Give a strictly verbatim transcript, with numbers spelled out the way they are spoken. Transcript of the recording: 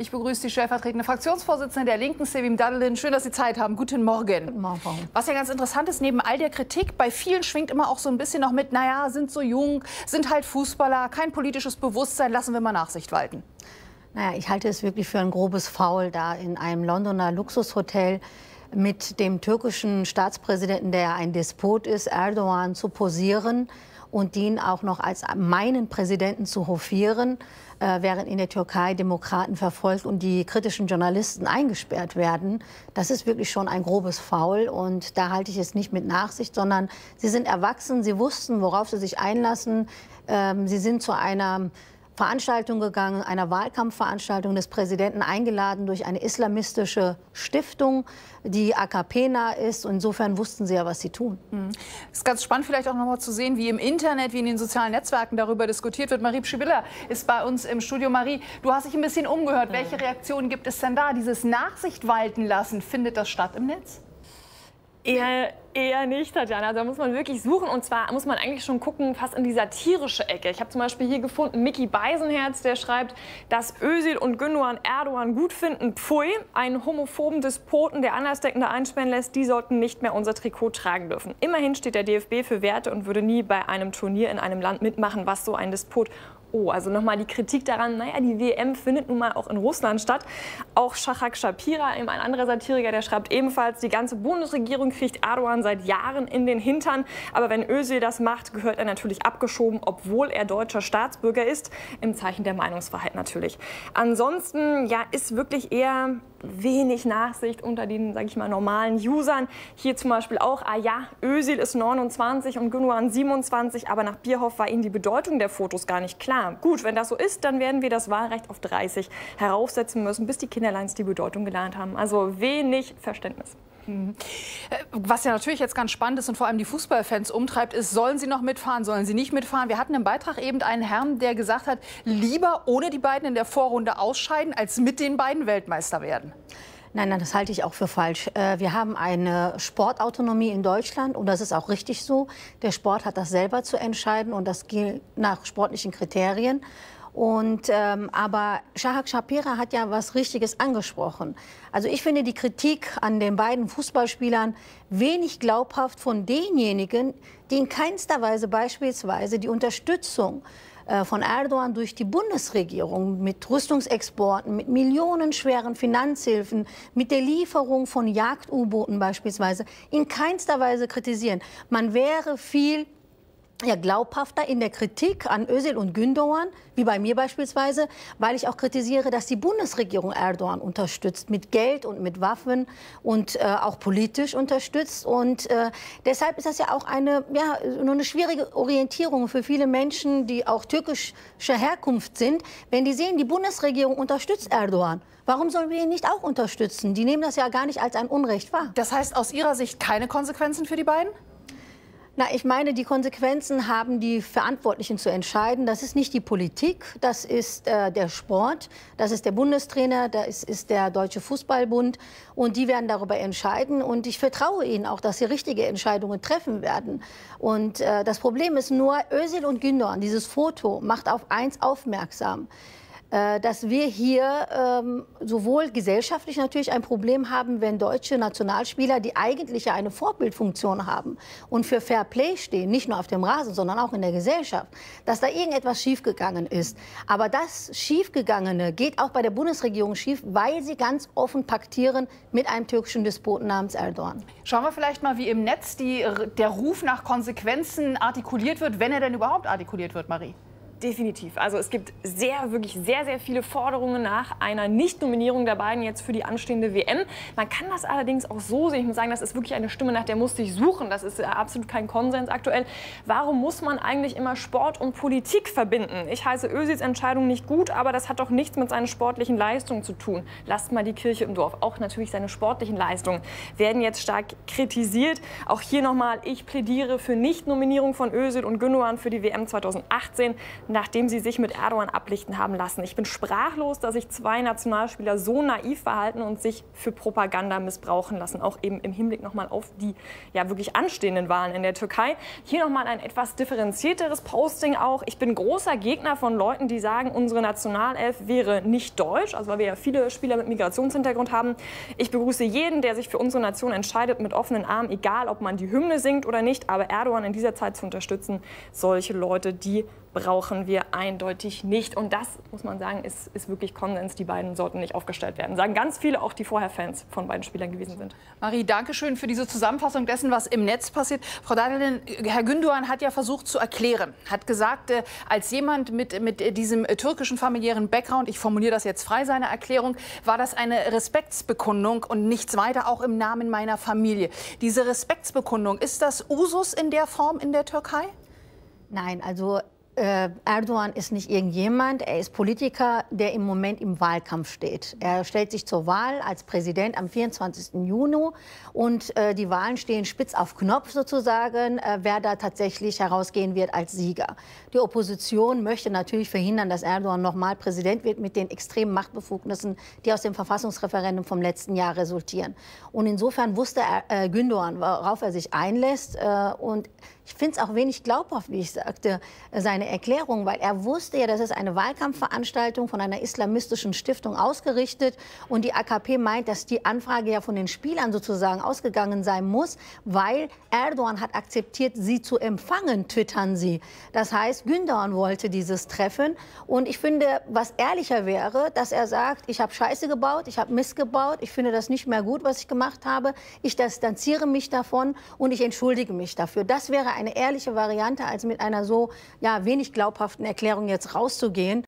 Ich begrüße die stellvertretende Fraktionsvorsitzende der Linken, Sevim Dagdelen. Schön, dass Sie Zeit haben. Guten Morgen. Guten Morgen. Was ja ganz interessant ist, neben all der Kritik, bei vielen schwingt immer auch so ein bisschen noch mit, naja, sind so jung, sind halt Fußballer, kein politisches Bewusstsein, lassen wir mal Nachsicht walten. Naja, ich halte es wirklich für ein grobes Foul, da in einem Londoner Luxushotel mit dem türkischen Staatspräsidenten, der ein Despot ist, Erdogan, zu posieren und ihn auch noch als meinen Präsidenten zu hofieren, äh, während in der Türkei Demokraten verfolgt und die kritischen Journalisten eingesperrt werden. Das ist wirklich schon ein grobes Foul und da halte ich es nicht mit Nachsicht, sondern sie sind erwachsen, sie wussten, worauf sie sich einlassen, ähm, sie sind zu einer Veranstaltung gegangen, einer Wahlkampfveranstaltung des Präsidenten, eingeladen durch eine islamistische Stiftung, die A K P-nah ist. Und insofern wussten sie ja, was sie tun. Mhm. Es ist ganz spannend, vielleicht auch noch mal zu sehen, wie im Internet, wie in den sozialen Netzwerken darüber diskutiert wird. Marie Pschibilla ist bei uns im Studio. Marie, du hast dich ein bisschen umgehört. Mhm. Welche Reaktionen gibt es denn da? Dieses Nachsicht walten lassen, findet das statt im Netz? Eher, eher nicht, Tatjana. Da muss man wirklich suchen. Und zwar muss man eigentlich schon gucken, fast in die satirische Ecke. Ich habe zum Beispiel hier gefunden, Mickey Beisenherz, der schreibt, dass Özil und Gündogan Erdogan gut finden, pfui, einen homophoben Despoten, der Andersdenkende einsperren lässt, die sollten nicht mehr unser Trikot tragen dürfen. Immerhin steht der D F B für Werte und würde nie bei einem Turnier in einem Land mitmachen, was so ein Despot. Oh, also nochmal die Kritik daran, naja, die W M findet nun mal auch in Russland statt. Auch Shahak Shapira, ein anderer Satiriker, der schreibt ebenfalls, die ganze Bundesregierung kriegt Erdogan seit Jahren in den Hintern. Aber wenn Özil das macht, gehört er natürlich abgeschoben, obwohl er deutscher Staatsbürger ist. Im Zeichen der Meinungsfreiheit natürlich. Ansonsten, ja, ist wirklich eher wenig Nachsicht unter den, sage ich mal, normalen Usern. Hier zum Beispiel auch, ah ja, Özil ist neunundzwanzig und Gündogan siebenundzwanzig, aber nach Bierhoff war ihnen die Bedeutung der Fotos gar nicht klar. Gut, wenn das so ist, dann werden wir das Wahlrecht auf dreißig heraufsetzen müssen, bis die Kinderleins die Bedeutung gelernt haben. Also wenig Verständnis. Was ja natürlich jetzt ganz spannend ist und vor allem die Fußballfans umtreibt, ist, sollen sie noch mitfahren, sollen sie nicht mitfahren? Wir hatten im Beitrag eben einen Herrn, der gesagt hat, lieber ohne die beiden in der Vorrunde ausscheiden, als mit den beiden Weltmeister werden. Nein, nein, das halte ich auch für falsch. Wir haben eine Sportautonomie in Deutschland und das ist auch richtig so. Der Sport hat das selber zu entscheiden und das gilt nach sportlichen Kriterien. Und, ähm, aber Shahak Shapira hat ja was Richtiges angesprochen. Also ich finde die Kritik an den beiden Fußballspielern wenig glaubhaft von denjenigen, die in keinster Weise beispielsweise die Unterstützung von Erdogan durch die Bundesregierung mit Rüstungsexporten, mit millionenschweren Finanzhilfen, mit der Lieferung von Jagd-U-Booten beispielsweise in keinster Weise kritisieren. Man wäre viel ja, glaubhafter in der Kritik an Özil und Gündogan, wie bei mir beispielsweise, weil ich auch kritisiere, dass die Bundesregierung Erdogan unterstützt, mit Geld und mit Waffen und äh, auch politisch unterstützt. Und äh, deshalb ist das ja auch eine, ja, nur eine schwierige Orientierung für viele Menschen, die auch türkischer Herkunft sind, wenn die sehen, die Bundesregierung unterstützt Erdogan. Warum sollen wir ihn nicht auch unterstützen? Die nehmen das ja gar nicht als ein Unrecht wahr. Das heißt aus Ihrer Sicht keine Konsequenzen für die beiden? Na, ich meine, die Konsequenzen haben die Verantwortlichen zu entscheiden. Das ist nicht die Politik, das ist äh, der Sport, das ist der Bundestrainer, das ist der Deutsche Fußballbund. Und die werden darüber entscheiden. Und ich vertraue ihnen auch, dass sie richtige Entscheidungen treffen werden. Und äh, das Problem ist nur, Özil und Gündogan, dieses Foto macht auf eins aufmerksam, dass wir hier ähm, sowohl gesellschaftlich natürlich ein Problem haben, wenn deutsche Nationalspieler, die eigentlich ja eine Vorbildfunktion haben und für Fair Play stehen, nicht nur auf dem Rasen, sondern auch in der Gesellschaft, dass da irgendetwas schiefgegangen ist. Aber das Schiefgegangene geht auch bei der Bundesregierung schief, weil sie ganz offen paktieren mit einem türkischen Despoten namens Erdogan. Schauen wir vielleicht mal, wie im Netz die, der Ruf nach Konsequenzen artikuliert wird, wenn er denn überhaupt artikuliert wird, Marie. Definitiv. Also es gibt sehr, wirklich sehr, sehr viele Forderungen nach einer Nicht-Nominierung der beiden jetzt für die anstehende W M. Man kann das allerdings auch so sehen. Ich muss sagen, das ist wirklich eine Stimme, nach der musste ich suchen. Das ist absolut kein Konsens aktuell. Warum muss man eigentlich immer Sport und Politik verbinden? Ich heiße Özils Entscheidung nicht gut, aber das hat doch nichts mit seinen sportlichen Leistungen zu tun. Lasst mal die Kirche im Dorf. Auch natürlich seine sportlichen Leistungen werden jetzt stark kritisiert. Auch hier nochmal, ich plädiere für Nicht-Nominierung von Özil und Gündogan für die W M zweitausendachtzehn. nachdem sie sich mit Erdogan ablichten haben lassen. Ich bin sprachlos, dass sich zwei Nationalspieler so naiv verhalten und sich für Propaganda missbrauchen lassen. Auch eben im Hinblick nochmal auf die ja wirklich anstehenden Wahlen in der Türkei. Hier nochmal ein etwas differenzierteres Posting auch. Ich bin großer Gegner von Leuten, die sagen, unsere Nationalelf wäre nicht deutsch, also weil wir ja viele Spieler mit Migrationshintergrund haben. Ich begrüße jeden, der sich für unsere Nation entscheidet, mit offenen Armen, egal ob man die Hymne singt oder nicht. Aber Erdogan in dieser Zeit zu unterstützen, solche Leute, die brauchen wir eindeutig nicht. Und das, muss man sagen, ist, ist wirklich Konsens. Die beiden sollten nicht aufgestellt werden. Sagen ganz viele, auch die vorher Fans von beiden Spielern gewesen sind. Marie, danke schön für diese Zusammenfassung dessen, was im Netz passiert. Frau Dagdelen, Herr Gündogan hat ja versucht zu erklären, hat gesagt, als jemand mit, mit diesem türkischen familiären Background, ich formuliere das jetzt frei, seine Erklärung, war das eine Respektsbekundung und nichts weiter, auch im Namen meiner Familie. Diese Respektsbekundung, ist das Usus in der Form in der Türkei? Nein, also Erdogan ist nicht irgendjemand, er ist Politiker, der im Moment im Wahlkampf steht. Er stellt sich zur Wahl als Präsident am vierundzwanzigsten Juni und äh, die Wahlen stehen spitz auf Knopf sozusagen, äh, wer da tatsächlich herausgehen wird als Sieger. Die Opposition möchte natürlich verhindern, dass Erdogan nochmal Präsident wird mit den extremen Machtbefugnissen, die aus dem Verfassungsreferendum vom letzten Jahr resultieren. Und insofern wusste er, äh, Gündogan, worauf er sich einlässt äh, und ich finde es auch wenig glaubhaft, wie ich sagte, seine Erklärung, weil er wusste ja, das ist eine Wahlkampfveranstaltung von einer islamistischen Stiftung ausgerichtet und die A K P meint, dass die Anfrage ja von den Spielern sozusagen ausgegangen sein muss, weil Erdogan hat akzeptiert, sie zu empfangen, twittern sie. Das heißt, Gündogan wollte dieses Treffen und ich finde, was ehrlicher wäre, dass er sagt, ich habe Scheiße gebaut, ich habe Mist gebaut, ich finde das nicht mehr gut, was ich gemacht habe, ich distanziere mich davon und ich entschuldige mich dafür. Das wäre eine ehrliche Variante, als mit einer so ja, wenig glaubhaften Erklärung jetzt rauszugehen.